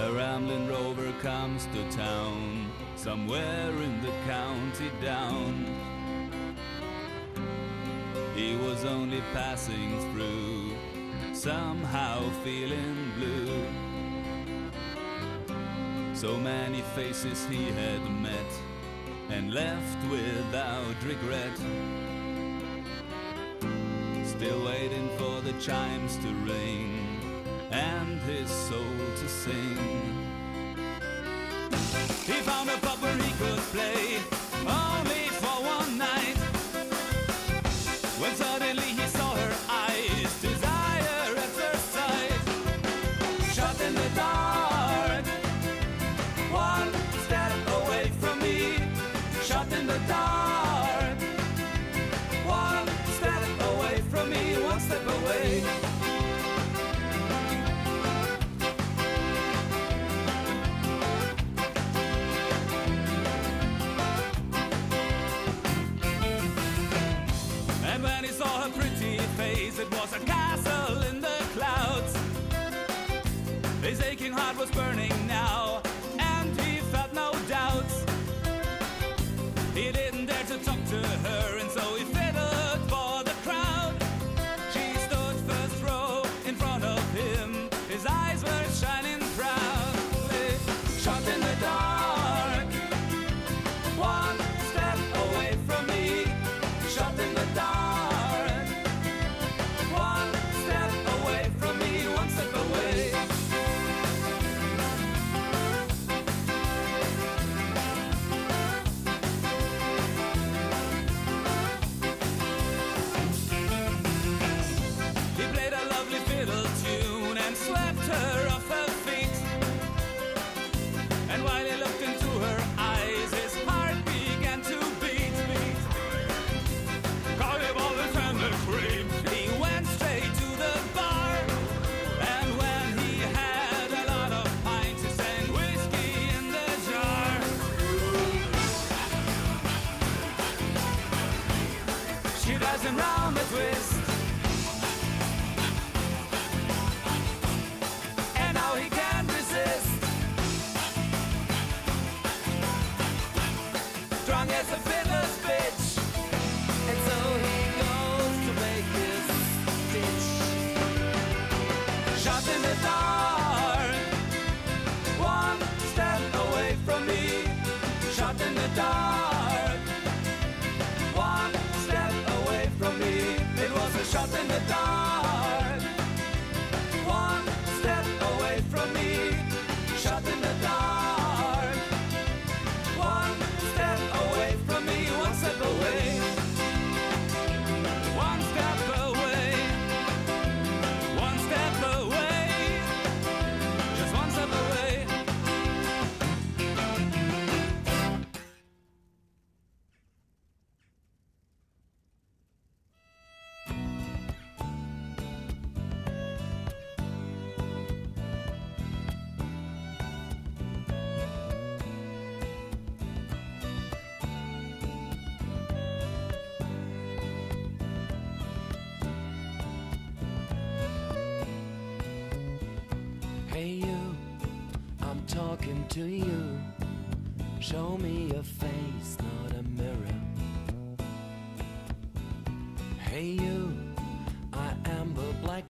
A rambling rover comes to town, somewhere in the county down. He was only passing through, somehow feeling blue. So many faces he had met, and left without regret. Still waiting for the chimes to ring, and his soul to sing. He found a pub where he could play, only for one night. When suddenly he saw her eyes, desire at first sight. Shot in the dark, one step away from me. Shot in the dark, one step away from me. One step away. It was a castle in the clouds. His aching heart was burning now, and he felt no doubts. He didn't dare to talk to her, and so he fiddled for the crowd. She stood first row in front of him, his eyes were shining proudly. Shot in the dark, one step away from me. Shot in the dark, round the twist. And now he can't resist. Drunk as a fiddler's bitch. And so he goes to make his pitch. Shot in the dark, one step away from me. Shot in the dark, one step away from me. It was a shot in the dark, one step away from me. Shot in the dark, one step away from me. One step away, one step away, one step away, just one step away. Hey you, I'm talking to you. Show me your face, not a mirror. Hey you, I am the black